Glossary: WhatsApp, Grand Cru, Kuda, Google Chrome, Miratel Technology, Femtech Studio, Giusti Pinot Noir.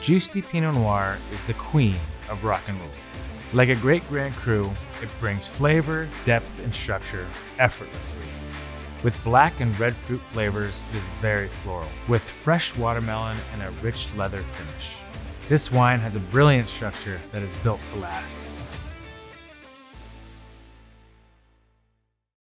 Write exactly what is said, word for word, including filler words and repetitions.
Giusti Pinot Noir is the queen of rock and roll. Like a great Grand Cru, it brings flavor, depth, and structure effortlessly. With black and red fruit flavors, it is very floral, with fresh watermelon and a rich leather finish. This wine has a brilliant structure that is built to last.